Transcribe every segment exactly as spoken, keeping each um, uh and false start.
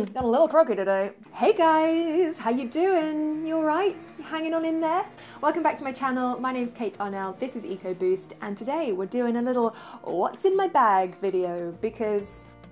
Got a little croaky today. Hey guys, how you doing? You all right? You hanging on in there? Welcome back to my channel. My name's Kate Arnell, this is EcoBoost, and today we're doing a little what's in my bag video because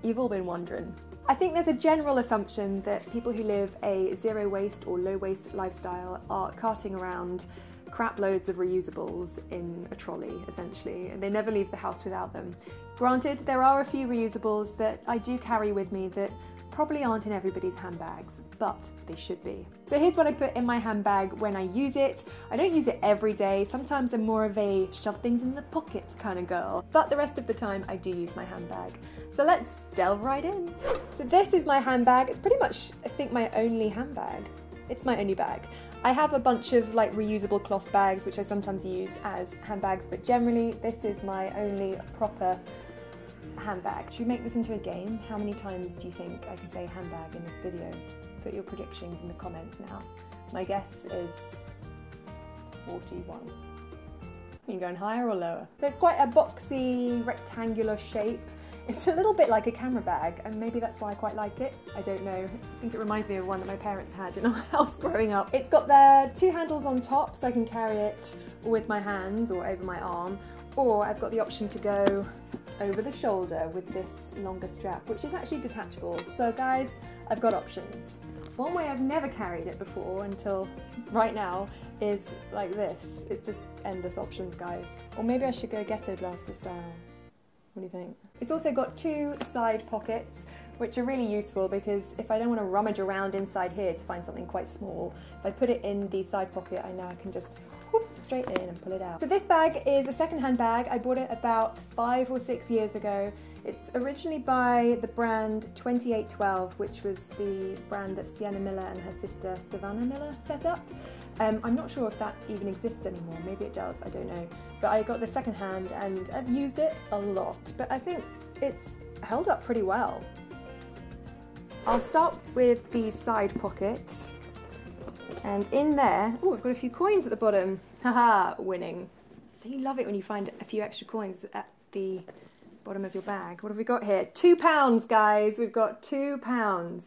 you've all been wondering. I think there's a general assumption that people who live a zero waste or low waste lifestyle are carting around crap loads of reusables in a trolley, essentially, and they never leave the house without them. Granted, there are a few reusables that I do carry with me that probably aren't in everybody's handbags, but they should be. So here's what I put in my handbag when I use it. I don't use it every day. Sometimes I'm more of a shove things in the pockets kind of girl, but the rest of the time I do use my handbag. So let's delve right in. So this is my handbag. It's pretty much, I think, my only handbag. It's my only bag. I have a bunch of like reusable cloth bags, which I sometimes use as handbags, but generally this is my only proper handbag. Should we make this into a game? How many times do you think I can say handbag in this video? Put your predictions in the comments now. My guess is forty-one. Are you going higher or lower? So it's quite a boxy, rectangular shape. It's a little bit like a camera bag, and maybe that's why I quite like it. I don't know. I think it reminds me of one that my parents had in our house growing up. It's got the two handles on top, so I can carry it with my hands or over my arm, or I've got the option to go over the shoulder with this longer strap, which is actually detachable. So guys, I've got options. One way I've never carried it before until right now is like this. It's just endless options, guys. Or maybe I should go Ghetto Blaster style. What do you think? It's also got two side pockets, which are really useful because if I don't want to rummage around inside here to find something quite small, if I put it in the side pocket, I now can just whoop, straight in and pull it out. So this bag is a second-hand bag. I bought it about five or six years ago. It's originally by the brand twenty-eight twelve, which was the brand that Sienna Miller and her sister Savannah Miller set up. Um, I'm not sure if that even exists anymore. Maybe it does, I don't know. But I got this second-hand and I've used it a lot, but I think it's held up pretty well. I'll start with the side pocket. And in there, oh, I've got a few coins at the bottom. Haha, winning. Don't you love it when you find a few extra coins at the bottom of your bag? What have we got here? Two pounds, guys. We've got two pounds.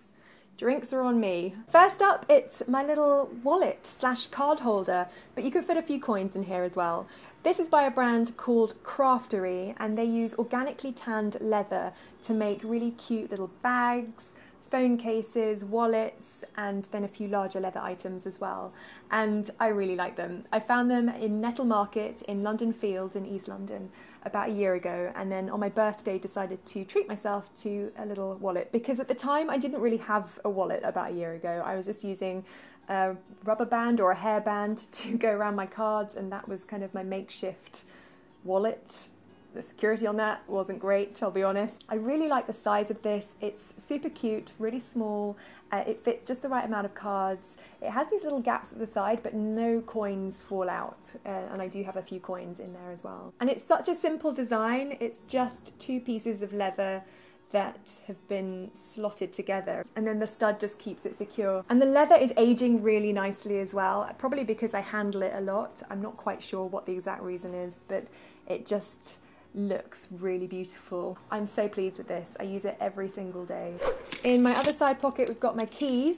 Drinks are on me. First up, it's my little wallet slash card holder, but you could fit a few coins in here as well. This is by a brand called Craftory, and they use organically tanned leather to make really cute little bags, phone cases, wallets, and then a few larger leather items as well. And I really like them. I found them in Netil Market in London Fields in East London about a year ago, and then on my birthday decided to treat myself to a little wallet because at the time I didn't really have a wallet about a year ago. I was just using a rubber band or a hairband to go around my cards, and that was kind of my makeshift wallet. The security on that wasn't great, I'll be honest. I really like the size of this. It's super cute, really small. Uh, it fits just the right amount of cards. It has these little gaps at the side, but no coins fall out. Uh, and I do have a few coins in there as well. And it's such a simple design. It's just two pieces of leather that have been slotted together, and then the stud just keeps it secure. And the leather is aging really nicely as well, probably because I handle it a lot. I'm not quite sure what the exact reason is, but it just looks really beautiful. I'm so pleased with this. I use it every single day. In my other side pocket, we've got my keys.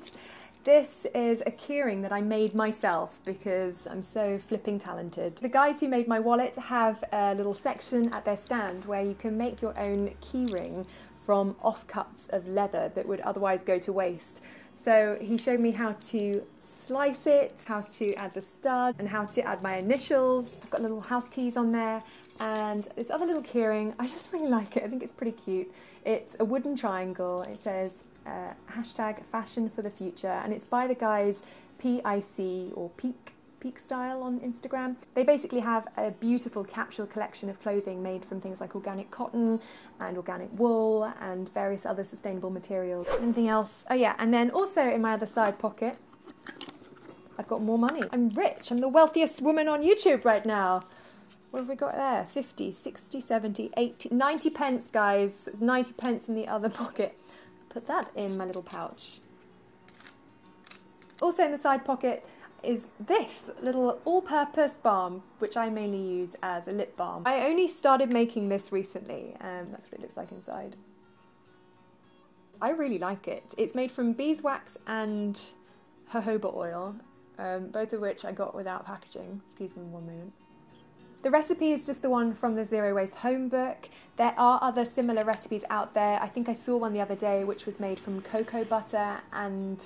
This is a keyring that I made myself because I'm so flipping talented. The guys who made my wallet have a little section at their stand where you can make your own keyring from offcuts of leather that would otherwise go to waste. So he showed me how to slice it, how to add the stud, and how to add my initials. I've got little house keys on there, and this other little keyring, I just really like it. I think it's pretty cute. It's a wooden triangle. It says uh, hashtag fashion for the future, and it's by the guys P I C or Peak, Peak Style on Instagram. They basically have a beautiful capsule collection of clothing made from things like organic cotton and organic wool and various other sustainable materials. Anything else? Oh yeah, and then also in my other side pocket, I've got more money. I'm rich. I'm the wealthiest woman on YouTube right now. What have we got there? fifty, sixty, seventy, eighty, ninety pence, guys. There's ninety pence in the other pocket. Put that in my little pouch. Also in the side pocket is this little all-purpose balm, which I mainly use as a lip balm. I only started making this recently, and that's what it looks like inside. I really like it. It's made from beeswax and jojoba oil, um, both of which I got without packaging. Excuse me one moment. The recipe is just the one from the Zero Waste Home book. There are other similar recipes out there. I think I saw one the other day which was made from cocoa butter and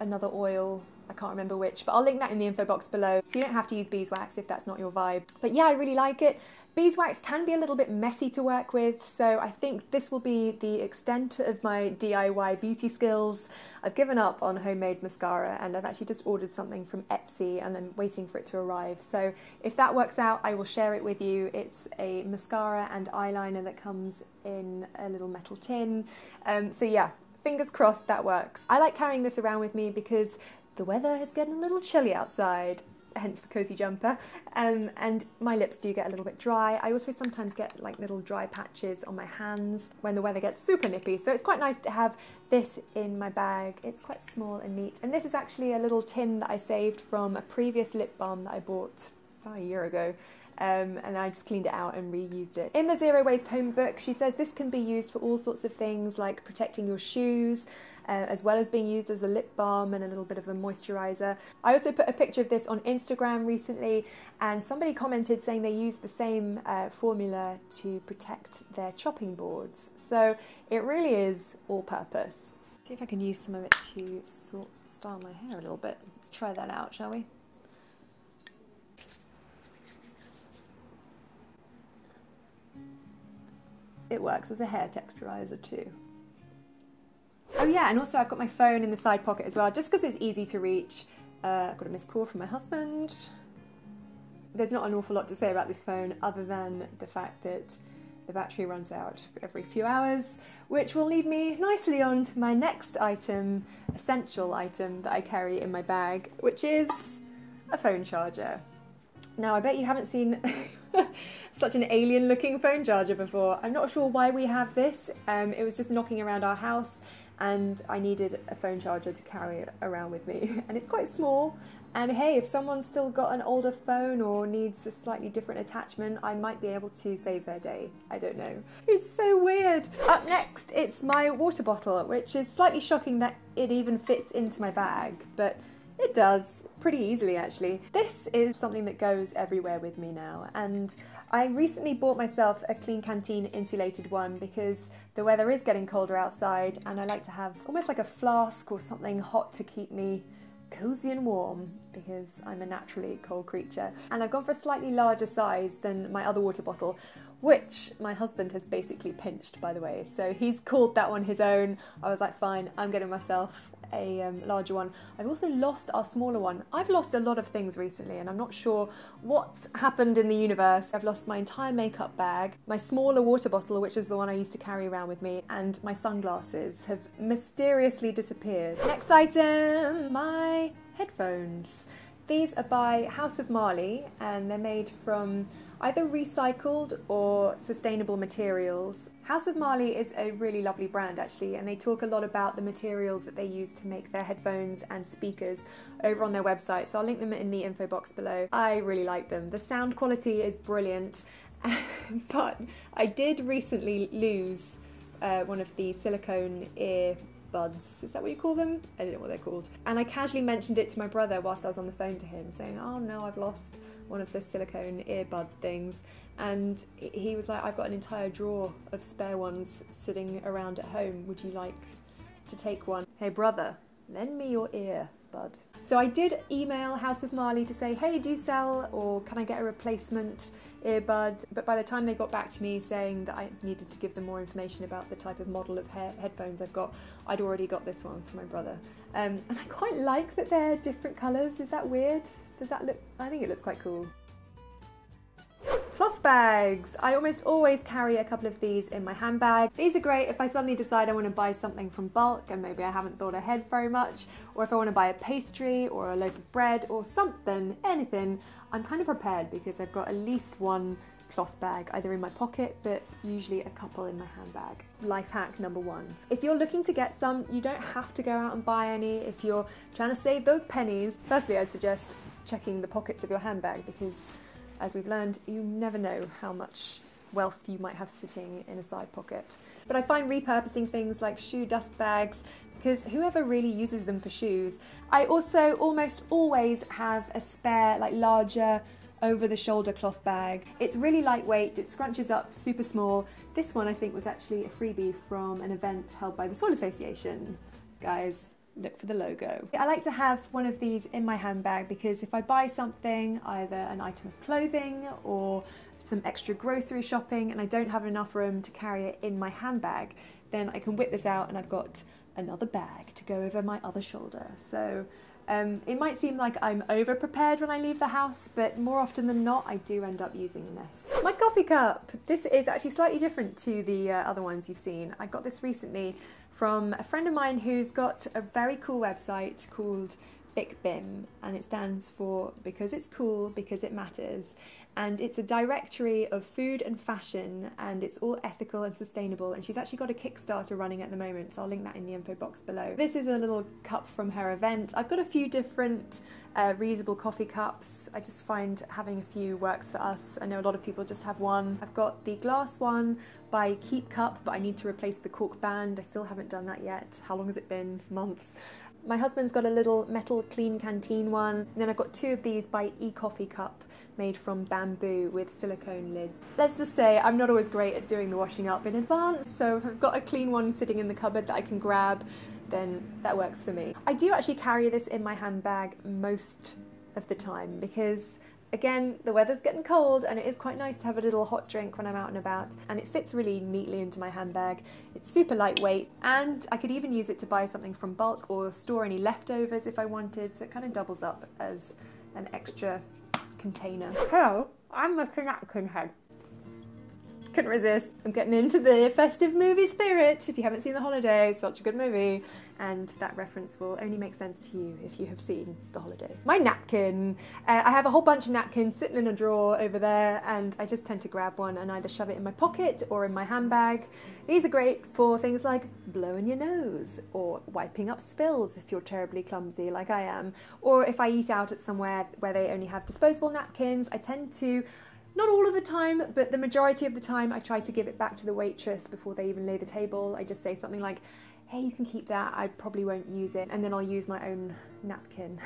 another oil. I can't remember which, but I'll link that in the info box below, so you don't have to use beeswax if that's not your vibe. But yeah, I really like it. Beeswax can be a little bit messy to work with, so I think this will be the extent of my D I Y beauty skills. I've given up on homemade mascara, and I've actually just ordered something from Etsy and I'm waiting for it to arrive. So if that works out, I will share it with you. It's a mascara and eyeliner that comes in a little metal tin. Um, so yeah, fingers crossed that works. I like carrying this around with me because the weather is getting a little chilly outside, hence the cozy jumper, um, and my lips do get a little bit dry. I also sometimes get like little dry patches on my hands when the weather gets super nippy, so it's quite nice to have this in my bag. It's quite small and neat, and this is actually a little tin that I saved from a previous lip balm that I bought about a year ago. Um, and I just cleaned it out and reused it. In the Zero Waste Home book, she says this can be used for all sorts of things like protecting your shoes, uh, as well as being used as a lip balm and a little bit of a moisturizer. I also put a picture of this on Instagram recently, and somebody commented saying they use the same uh, formula to protect their chopping boards. So it really is all purpose. See if I can use some of it to sort, style my hair a little bit. Let's try that out, shall we? It works as a hair texturizer too. Oh yeah, and also I've got my phone in the side pocket as well, just because it's easy to reach. Uh, I've got a missed call from my husband. There's not an awful lot to say about this phone other than the fact that the battery runs out every few hours, which will lead me nicely on to my next item, essential item that I carry in my bag, which is a phone charger. Now I bet you haven't seen such an alien looking phone charger before. I'm not sure why we have this. Um, it was just knocking around our house and I needed a phone charger to carry around with me. And it's quite small, and hey, if someone's still got an older phone or needs a slightly different attachment, I might be able to save their day. I don't know. It's so weird. Up next, it's my water bottle, which is slightly shocking that it even fits into my bag, but it does, pretty easily actually. This is something that goes everywhere with me now, and I recently bought myself a Klean Kanteen insulated one because the weather is getting colder outside and I like to have almost like a flask or something hot to keep me cozy and warm because I'm a naturally cold creature. And I've gone for a slightly larger size than my other water bottle, which my husband has basically pinched, by the way, so he's called that one his own. I was like, fine, I'm getting myself a um, larger one. I've also lost our smaller one. I've lost a lot of things recently and I'm not sure what's happened in the universe. I've lost my entire makeup bag, my smaller water bottle, which is the one I used to carry around with me, and my sunglasses have mysteriously disappeared. Next item, my headphones. These are by House of Marley and they're made from either recycled or sustainable materials. House of Marley is a really lovely brand actually, and they talk a lot about the materials that they use to make their headphones and speakers over on their website, so I'll link them in the info box below. I really like them. The sound quality is brilliant, but I did recently lose uh, one of the silicone ear buds, is that what you call them? I don't know what they're called. And I casually mentioned it to my brother whilst I was on the phone to him, saying, oh no, I've lost one of the silicone earbud things. And he was like, I've got an entire drawer of spare ones sitting around at home. Would you like to take one? Hey brother, lend me your ear, bud. So I did email House of Marley to say, hey, do you sell or can I get a replacement earbud? But by the time they got back to me saying that I needed to give them more information about the type of model of he headphones I've got, I'd already got this one for my brother. Um, and I quite like that they're different colours. Is that weird? Does that look, I think it looks quite cool. Cloth bags. I almost always carry a couple of these in my handbag. These are great if I suddenly decide I want to buy something from bulk and maybe I haven't thought ahead very much, or if I want to buy a pastry or a loaf of bread or something, anything. I'm kind of prepared because I've got at least one cloth bag either in my pocket, but usually a couple in my handbag. Life hack number one. If you're looking to get some, you don't have to go out and buy any. If you're trying to save those pennies, firstly I'd suggest checking the pockets of your handbag because, as we've learned, you never know how much wealth you might have sitting in a side pocket. But I find repurposing things like shoe dust bags, because whoever really uses them for shoes. I also almost always have a spare, like larger, over-the-shoulder cloth bag. It's really lightweight, it scrunches up super small. This one I think was actually a freebie from an event held by the Soil Association. Guys, look for the logo. I like to have one of these in my handbag because if I buy something, either an item of clothing or some extra grocery shopping, and I don't have enough room to carry it in my handbag, then I can whip this out and I've got another bag to go over my other shoulder. So Um, it might seem like I'm over-prepared when I leave the house, but more often than not, I do end up using this. My coffee cup! This is actually slightly different to the uh, other ones you've seen. I got this recently from a friend of mine who's got a very cool website called Bic Bim, and it stands for Because It's Cool, Because It Matters. And it's a directory of food and fashion, and it's all ethical and sustainable, and she's actually got a Kickstarter running at the moment, so I'll link that in the info box below. This is a little cup from her event. I've got a few different uh, reusable coffee cups. I just find having a few works for us. I know a lot of people just have one. I've got the glass one by Keep Cup, but I need to replace the cork band. I still haven't done that yet. How long has it been? Months. My husband's got a little metal Klean Kanteen one, and then I've got two of these by eCoffee Cup, made from bamboo with silicone lids. Let's just say I'm not always great at doing the washing up in advance, so if I've got a clean one sitting in the cupboard that I can grab, then that works for me. I do actually carry this in my handbag most of the time because, again, the weather's getting cold and it is quite nice to have a little hot drink when I'm out and about, and it fits really neatly into my handbag. It's super lightweight, and I could even use it to buy something from bulk or store any leftovers if I wanted, so it kind of doubles up as an extra container. Hello, I'm a napkin head. Couldn't resist. I'm getting into the festive movie spirit. If you haven't seen The Holiday, it's such a good movie. And that reference will only make sense to you if you have seen The Holiday. My napkin. Uh, I have a whole bunch of napkins sitting in a drawer over there, and I just tend to grab one and either shove it in my pocket or in my handbag. These are great for things like blowing your nose or wiping up spills if you're terribly clumsy like I am. Or if I eat out at somewhere where they only have disposable napkins, I tend to, not all of the time, but the majority of the time, I try to give it back to the waitress before they even lay the table. I just say something like, hey, you can keep that, I probably won't use it, and then I'll use my own napkin.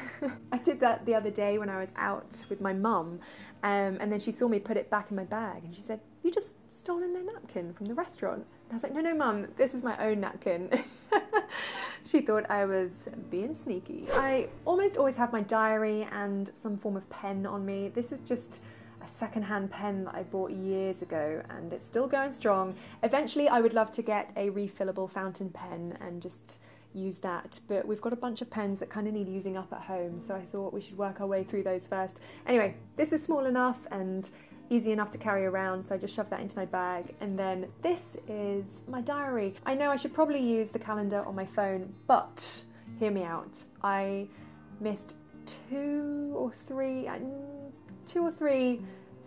I did that the other day when I was out with my mum, um, and then she saw me put it back in my bag, and she said, you just stolen their napkin from the restaurant. And I was like, no, no, mum, this is my own napkin. She thought I was being sneaky. I almost always have my diary and some form of pen on me. This is just a secondhand pen that I bought years ago, and it's still going strong. Eventually I would love to get a refillable fountain pen and just use that, but we've got a bunch of pens that kind of need using up at home, so I thought we should work our way through those first. Anyway, this is small enough and easy enough to carry around, so I just shoved that into my bag. And then this is my diary. I know I should probably use the calendar on my phone, but hear me out. I missed two or three, I two or three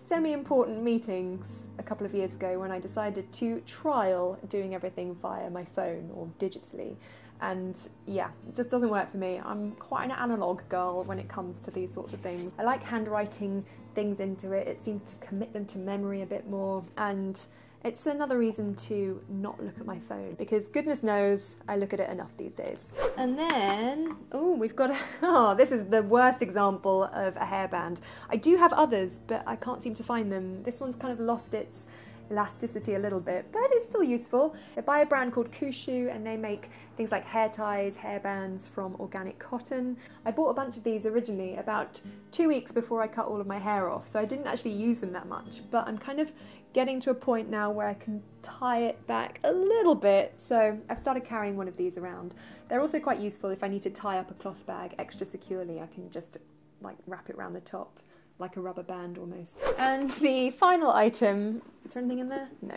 semi-important meetings a couple of years ago when I decided to trial doing everything via my phone or digitally. And yeah, it just doesn't work for me. I'm quite an analog girl when it comes to these sorts of things. I like handwriting things into it. It seems to commit them to memory a bit more, and it's another reason to not look at my phone, because goodness knows I look at it enough these days. And then, oh, we've got, a, oh, this is the worst example of a hairband. I do have others, but I can't seem to find them. This one's kind of lost its elasticity a little bit, but it's still useful. They're by a brand called Kushu, and they make things like hair ties, hair bands from organic cotton. I bought a bunch of these originally about two weeks before I cut all of my hair off, so I didn't actually use them that much, but I'm kind of getting to a point now where I can tie it back a little bit, so I've started carrying one of these around. They're also quite useful if I need to tie up a cloth bag extra securely. I can just like wrap it around the top like a rubber band almost. And the final item, is there anything in there? No.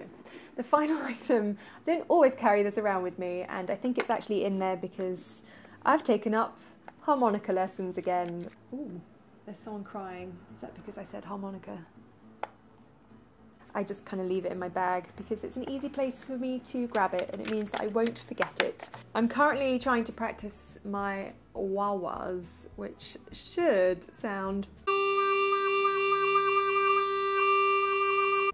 The final item, I don't always carry this around with me, and I think it's actually in there because I've taken up harmonica lessons again. Ooh, there's someone crying. Is that because I said harmonica? I just kind of leave it in my bag because it's an easy place for me to grab it, and it means that I won't forget it. I'm currently trying to practice my wah-wahs, which should sound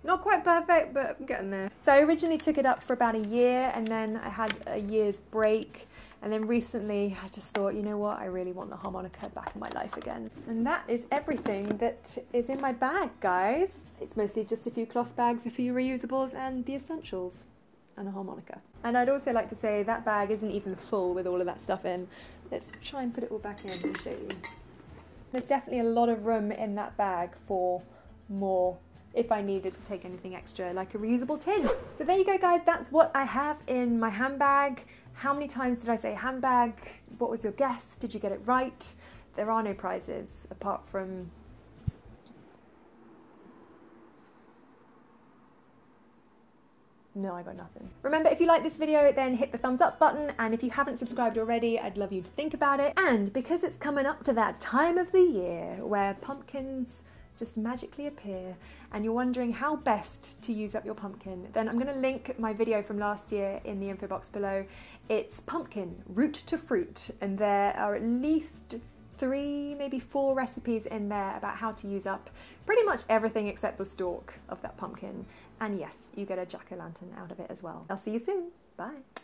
Not quite perfect, but I'm getting there. So I originally took it up for about a year, and then I had a year's break, and then recently I just thought, you know what, I really want the harmonica back in my life again. And that is everything that is in my bag, guys. It's mostly just a few cloth bags, a few reusables, and the essentials, and a harmonica. And I'd also like to say that bag isn't even full with all of that stuff in. Let's try and put it all back in and show you. There's definitely a lot of room in that bag for more if I needed to take anything extra, like a reusable tin. So there you go, guys, that's what I have in my handbag. How many times did I say handbag? What was your guess? Did you get it right? There are no prizes apart from no, I got nothing. Remember, if you like this video, then hit the thumbs up button, and if you haven't subscribed already, I'd love you to think about it. And because it's coming up to that time of the year where pumpkins just magically appear, and you're wondering how best to use up your pumpkin, then I'm going to link my video from last year in the info box below. It's pumpkin, root to fruit, and there are at least three, maybe four recipes in there about how to use up pretty much everything except the stalk of that pumpkin. And yes, you get a jack-o'-lantern out of it as well. I'll see you soon. Bye.